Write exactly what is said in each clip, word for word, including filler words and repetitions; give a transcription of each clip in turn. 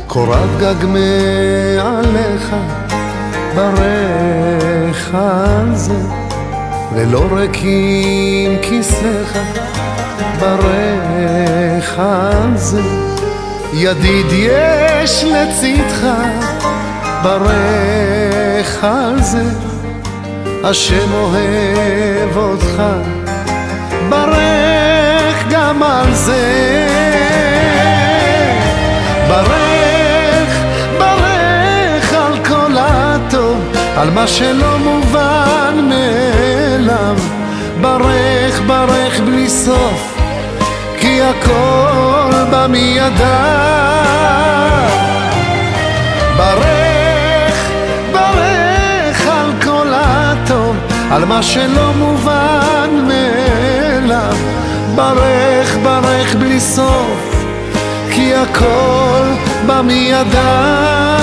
קורת גג מעליך ברך על זה, ולא ריקים כיסיך ברך על זה, ידיד יש לצדך ברך על זה, השם אוהב אותך ברך גם על זה. ברך, ברך על כל הטוב, על מה שלא מובן מאליו, ברך, ברך בלי סוף, כי הכל בא מידיו. ברך, ברך על כל הטוב, על מה שלא מובן מאליו, ברך, ברך בלי סוף, כי הכל בא מידיו.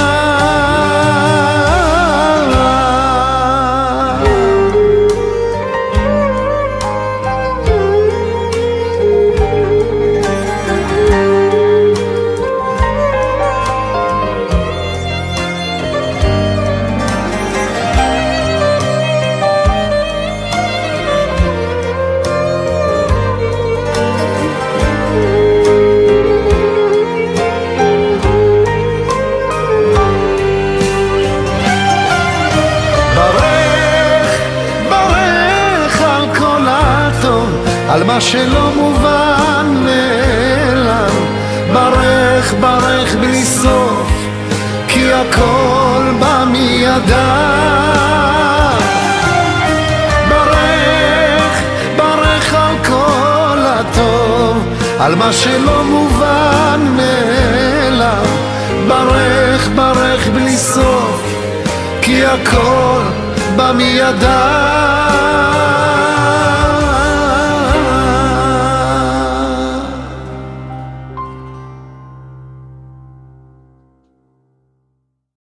על מה שלא מובן מאליו, ברך, ברך בלי סוף, כי הכל בא מידיו. ברך, ברך על כל הטוב, על מה שלא מובן מאליו, ברך, ברך בלי סוף, כי הכל בא מידיו.